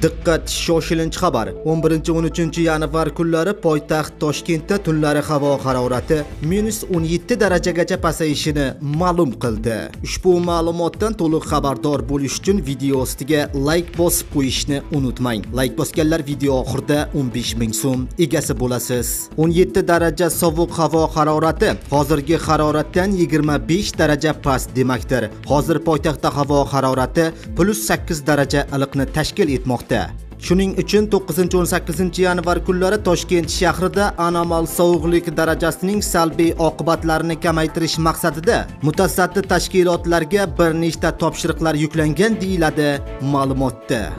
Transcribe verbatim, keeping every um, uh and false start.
Diqqat, shoshilinch xabar. o'n birinchi o'n uchinchi yanvar kunlari poytaxt Toshkentda tunlari havo harorati minus o'n yetti darajagacha pasayishini ma'lum qildi. Ushbu ma'lumotdan to'liq xabardor bo'lish uchun video ostiga like bosib qo'yishni unutmang. Like bosganlar video oxirida o'n besh ming so'm egasi bo'lasiz. o'n yetti daraja sovuq havo harorati hozirgi haroratdan yigirma besh daraja past demakdir. Hozir poytaxtda havo harorati plus sakkiz daraja iliqni tashkil etmoqda. Shuning uchun to'qqizinchi o'n sakkizinchi yanvar kunlari Toshkent shahrida anomal sovuqlik darajasining salbiy oqibatlarini kamaytirish maqsadida mutasaddi tashkilotlarga bir nechta topshiriqlar yuklangan deyiladi ma'lumotda.